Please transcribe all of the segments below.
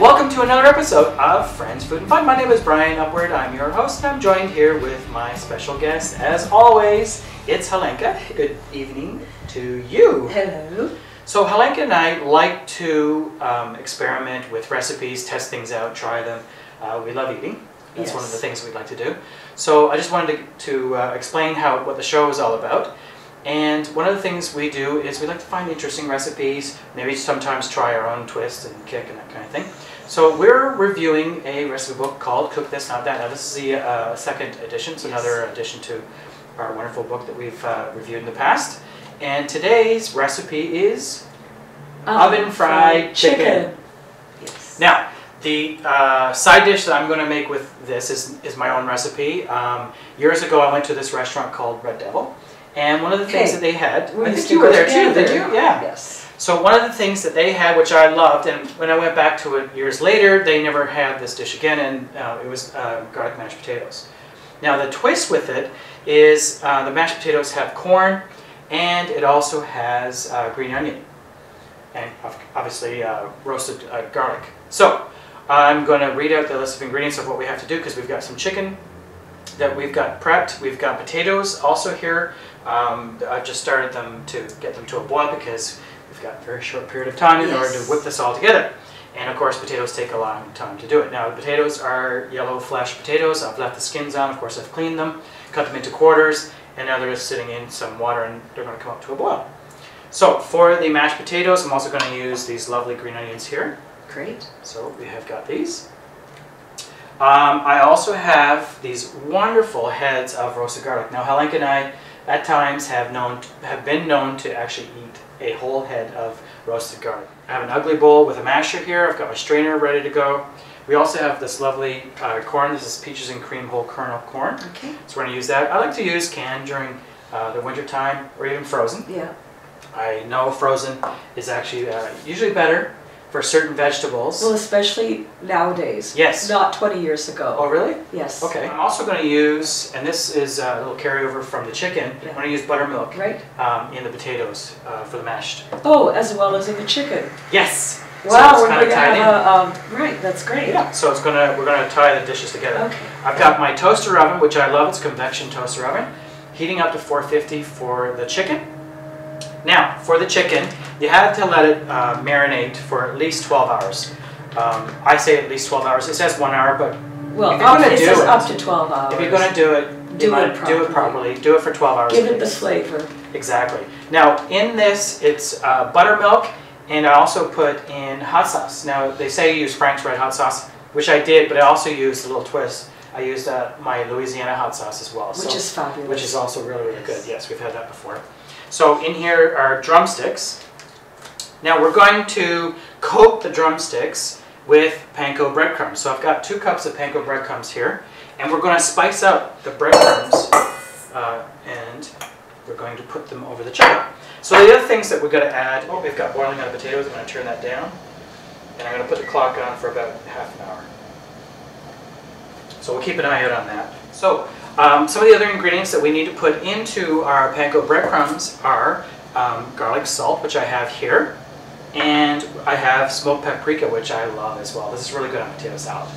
and welcome to another episode of Friends, Food, and Fun. My name is Brian Upward. I'm your host, and I'm joined here with my special guest. As always, it's Helenka. Good evening to you. Hello. So Helenka and I like to experiment with recipes, test things out, try them. We love eating. That's yes. One of the things we'd like to do. So I just wanted to explain what the show is all about. And one of the things we do is we like to find interesting recipes, maybe sometimes try our own twist and kick and that kind of thing. So we're reviewing a recipe book called Cook This Not That. Now this is the second edition, it's another addition to our wonderful book that we've reviewed in the past. And today's recipe is oven-fried chicken. Yes. Now, the side dish that I'm going to make with this is my own recipe. Years ago I went to this restaurant called Red Devil. And one of the things that they had, I think you were there too, did you? Yeah. Yes. So one of the things that they had, which I loved, and when I went back to it years later, they never had this dish again, and it was garlic mashed potatoes. Now the twist with it is the mashed potatoes have corn, and it also has green onion, and obviously roasted garlic. So I'm going to read out the list of ingredients of what we have to do, because we've got some chicken that we've got prepped. We've got potatoes also here. I've just started them to get them to a boil because we've got a very short period of time in order to whip this all together. And of course potatoes take a long time to do it. Now the potatoes are yellow flash potatoes. I've left the skins on. Of course I've cleaned them, cut them into quarters, and now they're just sitting in some water and they're going to come up to a boil. So for the mashed potatoes I'm also going to use these lovely green onions here. Great. So we have got these. I also have these wonderful heads of roasted garlic. Now Helenka and I at times have been known to actually eat a whole head of roasted garlic. I have an ugly bowl with a masher here. I've got my strainer ready to go. We also have this lovely corn. This is peaches and cream whole kernel corn. Okay. So we're going to use that. I like to use canned during the winter time or even frozen. Yeah. I know frozen is actually usually better for certain vegetables. Well, especially nowadays. Yes. Not 20 years ago. Oh, really? Yes. Okay. I'm also going to use, and this is a little carryover from the chicken, I'm going to use buttermilk in the potatoes for the mashed. Oh, as well as in the chicken. Yes. Wow, so we're going to have right, that's great. Yeah, so it's we're going to tie the dishes together. Okay. I've got my toaster oven, which I love. It's a convection toaster oven, heating up to 450 for the chicken. Now, for the chicken, you have to let it marinate for at least 12 hours. I say at least 12 hours. It says 1 hour, but well, up to 12 hours. If you're going to do it, do it properly. Do it for 12 hours. Give it the flavor. Exactly. Now, in this, it's buttermilk, and I also put in hot sauce. Now, they say you use Frank's Red Hot Sauce, which I did, but I also used a little twist. I used my Louisiana Hot Sauce as well. Which is fabulous. Which is also really, really good. Yes, we've had that before. So in here are drumsticks. Now we're going to coat the drumsticks with panko breadcrumbs. So I've got 2 cups of panko breadcrumbs here, and we're going to spice up the breadcrumbs and we're going to put them over the chicken. So the other things that we're going to add, we've got boiling hot potatoes, I'm going to turn that down, and I'm going to put the clock on for about half an hour. So we'll keep an eye out on that. So some of the other ingredients that we need to put into our panko breadcrumbs are garlic salt, which I have here, and I have smoked paprika, which I love as well. This is really good on potato salad.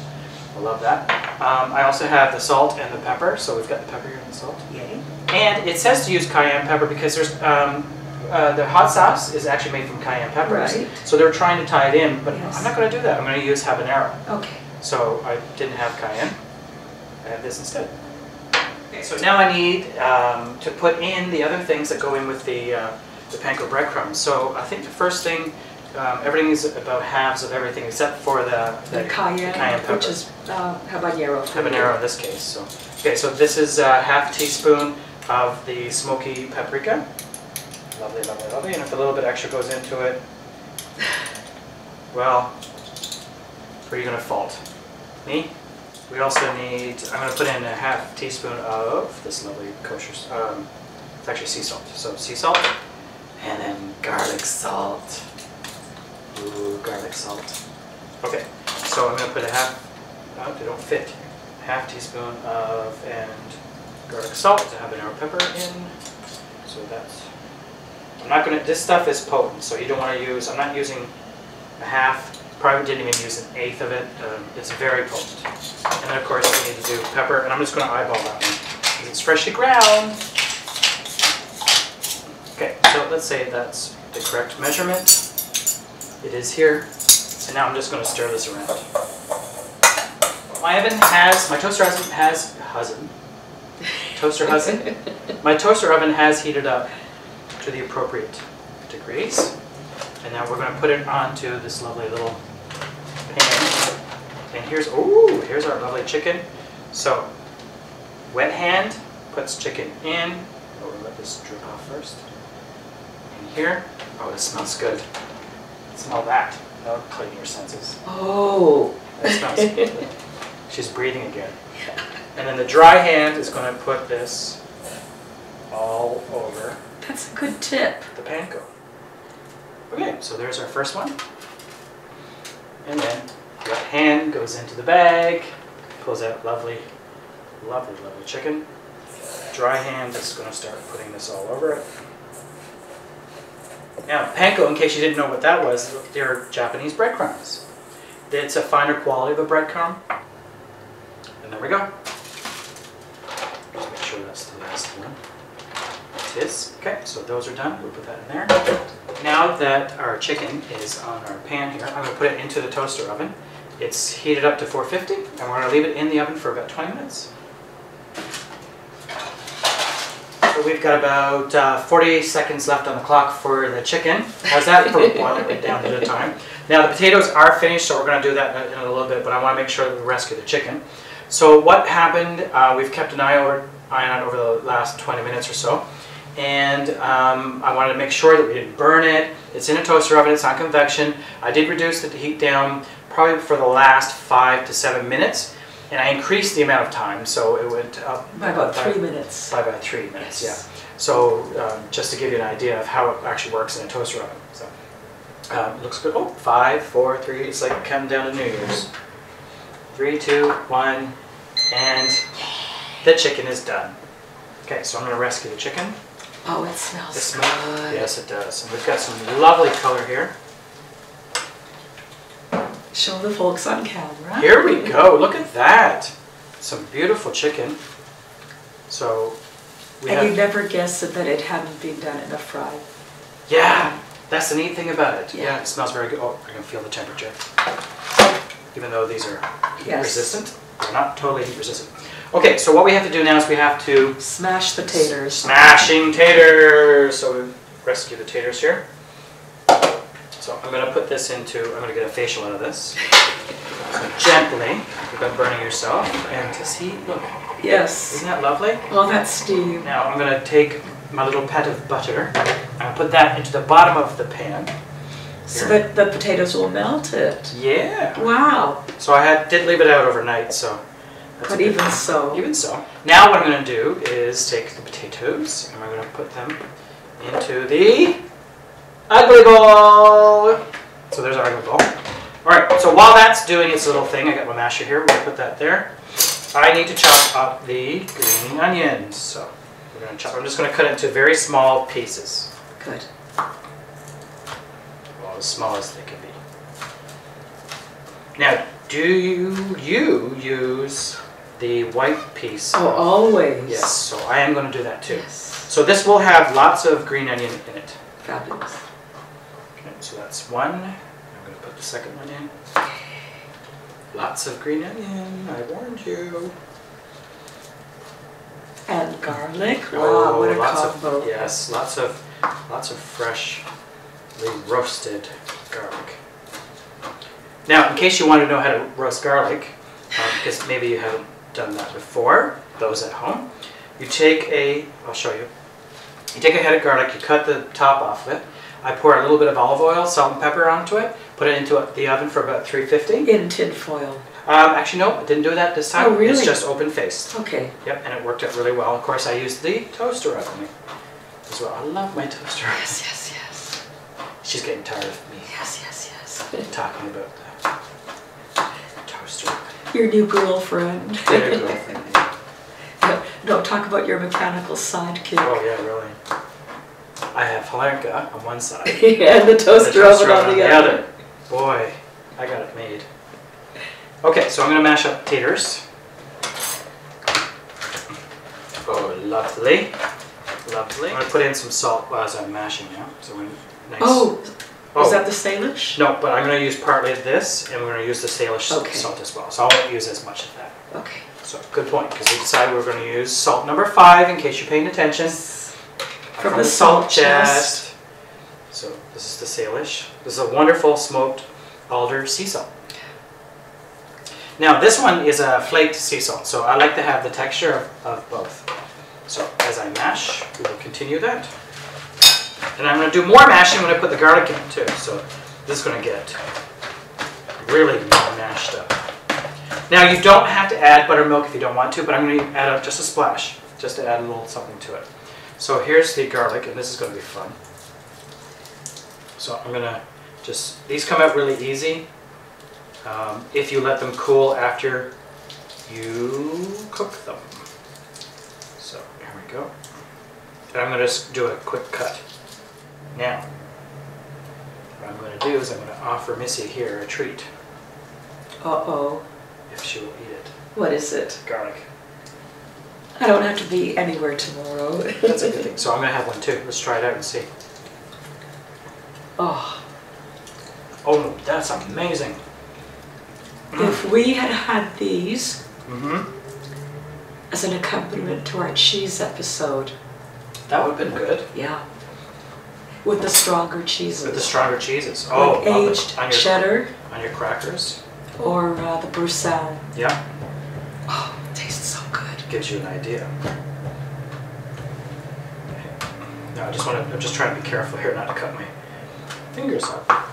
I love that. I also have the salt and the pepper, so we've got the pepper here and the salt. Yay. And it says to use cayenne pepper because there's the hot sauce is actually made from cayenne peppers, so they're trying to tie it in, but I'm not going to do that. I'm going to use habanero. Okay. So I didn't have cayenne. I have this instead. Okay, so now I need to put in the other things that go in with the panko breadcrumbs. So I think the first thing, everything is about halves of everything except for the cayenne pepper, which is habanero. Habanero in this case. So okay, so this is half teaspoon of the smoky paprika. Lovely, lovely, lovely. And if a little bit extra goes into it, well, who are you going to fault? Me? We also need, I'm going to put in a half teaspoon of this lovely kosher, it's actually sea salt. So sea salt, and then garlic salt. Ooh, garlic salt. Okay, so I'm going to put a half teaspoon of garlic salt, habanero pepper in. So that's, this stuff is potent, so you don't want to use, I'm not using a half Probably didn't even use an eighth of it. It's very potent. And then of course we need to do pepper, and I'm just going to eyeball that one because it's freshly ground. Okay, so let's say that's the correct measurement. It is here. And now I'm just going to stir this around. My toaster oven has heated up to the appropriate degrees. And now we're going to put it onto this lovely little pan. And here's our lovely chicken. So, wet hand puts chicken in. Oh, we'll let this drip off first. And here. Oh, this smells good. Smell that. That'll clean your senses. Oh! That smells good. She's breathing again. And then the dry hand is going to put this all over. That's a good tip. The panko. Okay, so there's our first one. And then the left hand goes into the bag, pulls out lovely, lovely, lovely chicken. Dry hand is going to start putting this all over it. Now, panko, in case you didn't know what that was, they're Japanese breadcrumbs. It's a finer quality of a breadcrumb. And there we go. Just make sure that's the last one. It is. Okay, so those are done. We'll put that in there. Now that our chicken is on our pan here, I'm going to put it into the toaster oven. It's heated up to 450, and we're going to leave it in the oven for about 20 minutes. So we've got about 40 seconds left on the clock for the chicken. How's that for boiling it down at a time? Now the potatoes are finished, so we're going to do that in a little bit, but I want to make sure that we rescue the chicken. So what happened, we've kept an eye on it over the last 20 minutes or so, and I wanted to make sure that we didn't burn it. It's in a toaster oven, it's on convection. I did reduce the heat down probably for the last 5 to 7 minutes. And I increased the amount of time, so it went up by about 3 minutes. By about 3 minutes, yes. Yeah. So just to give you an idea of how it actually works in a toaster oven. So looks good. Oh, 5, 4, 3. It's like coming down to New Year's. 3, 2, 1, and the chicken is done. Okay, so I'm going to rescue the chicken. Oh, it smells good. Yes, it does. And we've got some lovely color here. Show the folks on camera. Here we go. Look at that. Some beautiful chicken. So, you never guessed that it hadn't been done in a fry. Yeah, that's the neat thing about it. Yeah, it smells very good. Oh, I can feel the temperature. Even though these are heat resistant, they're not totally heat resistant. Okay, so what we have to do now is we have to smash the taters. Smashing taters. So we rescue the taters here. So I'm going to put this into, I'm going to get a facial out of this. So gently, you've been burning yourself. And to see, look. Yes. Isn't that lovely? Well, that's steam. Now I'm going to take my little pet of butter and put that into the bottom of the pan. Here. So that the potatoes will melt it. Yeah. Wow. So I did leave it out overnight, so. But even so. Even so. Now what I'm going to do is take the potatoes and I'm going to put them into the ugly bowl! So there's our ugly bowl. Alright, so while that's doing its little thing, I got my masher here, we're going to put that there. I need to chop up the green onions. So we're going to chop, I'm just going to cut it into very small pieces. Good. Well, as small as they can be. Now, do you use the white piece? Oh, always. Yes, so I am going to do that too. Yes. So this will have lots of green onion in it. Fabulous. So that's one. I'm going to put the second one in. Lots of green onion. I warned you. And garlic. Oh, wow, what a combo! Yes, lots of freshly roasted garlic. Now, in case you want to know how to roast garlic, because maybe you haven't done that before, those at home, you take a. I'll show you. You take a head of garlic. You cut the top off of it. I pour a little bit of olive oil, salt and pepper onto it, put it into the oven for about 350. In tin foil? Actually, no, I didn't do that this time. Oh, really? It's just open-faced. Okay. Yep, and it worked out really well. Of course, I used the toaster oven as well. I love my toaster oven. Yes, yes, yes. She's getting tired of me. Yes, yes, yes. Talking about the toaster oven. Your new girlfriend. Your new girlfriend. No, talk about your mechanical sidekick. Oh, yeah, really. I have Halenka on one side. And the toaster oven on the other. Boy, I got it made. Okay, so I'm going to mash up taters. Oh, lovely. Lovely. I'm going to put in some salt as I'm mashing now. So I'm nice. Oh, is that the Salish? No, but I'm going to use partly of this, and we're going to use the Salish salt as well. So I won't use as much of that. Okay. So good point, because we decided we're going to use salt number 5, in case you're paying attention. From the salt chest. So this is the Salish. This is a wonderful smoked alder sea salt. Now this one is a flaked sea salt, so I like to have the texture of both. So as I mash, we will continue that. And I'm going to do more mashing when I put the garlic in too. So this is going to get really mashed up. Now you don't have to add buttermilk if you don't want to, but I'm going to add up just a splash, just to add a little something to it. So here's the garlic, and this is going to be fun. So I'm going to just, these come out really easy. If you let them cool after you cook them. So here we go. And I'm going to just do a quick cut. Now, what I'm going to do is I'm going to offer Missy here a treat. Uh-oh. If she will eat it. What is it? Garlic. I don't have to be anywhere tomorrow. That's a good thing. So I'm going to have one too. Let's try it out and see. Oh. Oh, that's amazing. If we had had these as an accompaniment to our cheese episode, that would have been good. Yeah, with the stronger cheeses. With the stronger cheeses. Oh, like aged on your, cheddar on your crackers, or the Brussels. Yeah. Oh, it tastes so good. Gives you an idea. Now I just want to. I'm just trying to be careful here, not to cut my fingers up.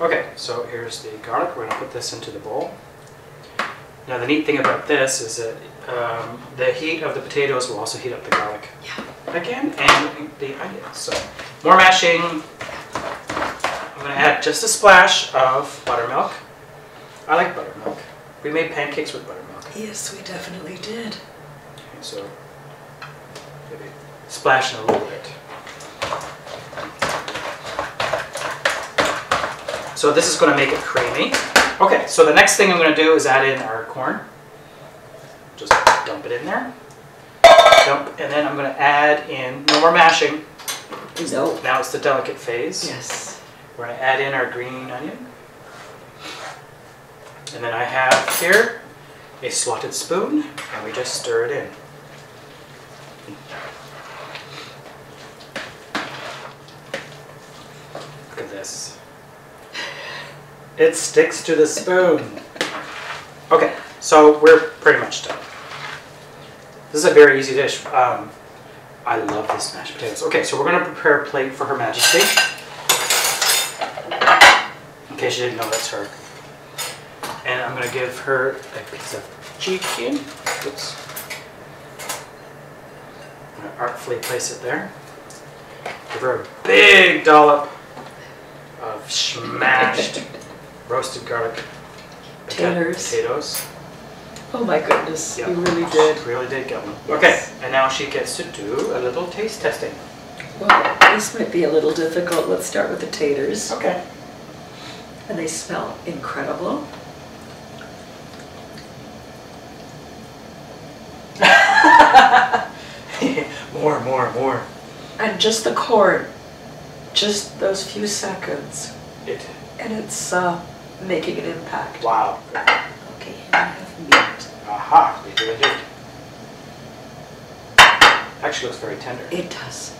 Okay, so here's the garlic. We're going to put this into the bowl. Now the neat thing about this is that the heat of the potatoes will also heat up the garlic. Yeah. Again, and the onions. So more mashing. I'm going to add just a splash of buttermilk. I like buttermilk. We made pancakes with buttermilk. Yes, we definitely did. Okay, so maybe splash in a little bit. So this is going to make it creamy. Okay, so the next thing I'm going to do is add in our corn. Just dump it in there. Dump, and then I'm going to add in, no more mashing. No. Now it's the delicate phase. Yes. We're going to add in our green onion. And then I have here a slotted spoon, and we just stir it in. Look at this. It sticks to the spoon. Okay, so we're pretty much done. This is a very easy dish. I love this mashed potatoes. Okay, so we're going to prepare a plate for Her Majesty. In case you didn't know, that's her. And I'm going to give her a piece of chicken. Oops. I'm going to artfully place it there. Give her a big dollop of smashed roasted garlic potatoes. Oh my goodness, yep. You really did. She really did get one. Yes. Okay, and now she gets to do a little taste testing. Well, this might be a little difficult. Let's start with the taters. Okay. And they smell incredible. more. And just the corn. Just those few seconds. And it's making an impact. Wow. Okay, and I have meat. Aha, we do indeed. Actually looks very tender. It does.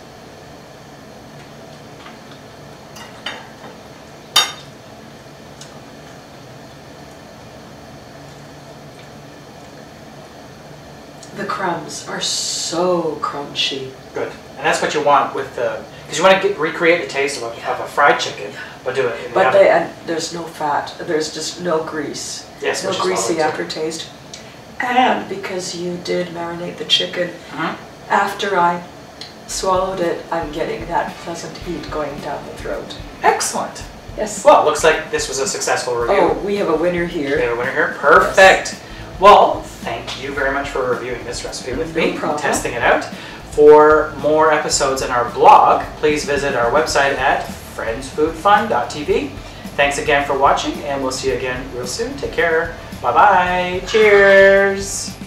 The crumbs are so crunchy. Good. And that's what you want with the, because you want to recreate the taste of a fried chicken, but do it in the oven. And there's no fat. There's just no grease. Yes, no greasy aftertaste. And because you did marinate the chicken, after I swallowed it, I'm getting that pleasant heat going down the throat. Excellent. Yes. Well, it looks like this was a successful review. Oh, we have a winner here. We have a winner here. Perfect. Yes. Well, thank you very much for reviewing this recipe with me, testing it out. For more episodes in our blog, please visit our website at FriendsFoodFun.tv Thanks again for watching, and we'll see you again real soon. Take care. Bye-bye. Cheers.